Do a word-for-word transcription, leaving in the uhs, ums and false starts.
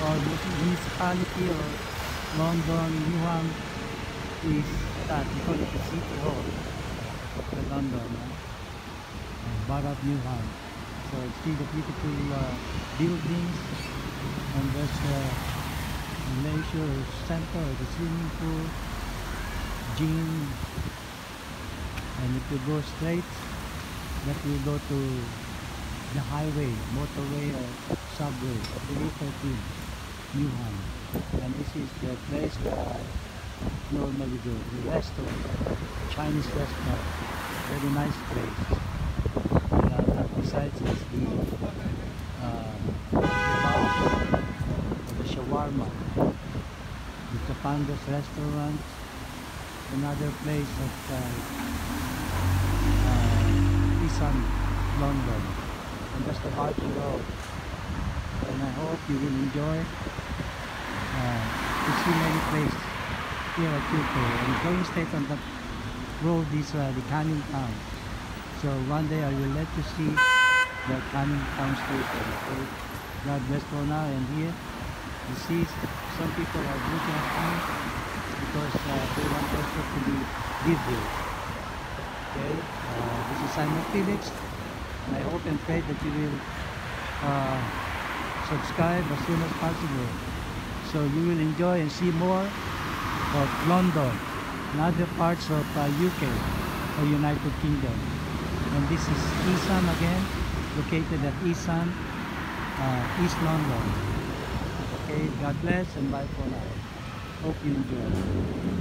or his family or London, Newham is that we call it the city hall of London, uh, Borough of Newham. So it's see the beautiful uh, buildings, and there's a leisure center, the swimming pool, gym, and if you go straight, that will go to the highway, motorway or subway, A thirteen, Newham. And this is the place where I normally go, the restaurant, Chinese restaurant, very nice place. And, uh, besides is the, uh, the kebab, or the shawarma, the Kapangas restaurant, another place at uh, uh, Isan, London. And that's the parking road. And I hope you will enjoy uh, to see many places here at Kyoto. And going straight on that road is uh, the Canning Town. So one day I will let you see the Canning Town station. So God bless for now. And here you see some people are looking at me because uh, they want also to be busy. Okay, uh, this is Simon Felix. And I hope and pray that you will uh, subscribe as soon as possible, so you will enjoy and see more of London and other parts of uh, U K or United Kingdom. And this is Isan again, located at Isan, uh, East London. Okay, God bless and bye for now. Hope you enjoy.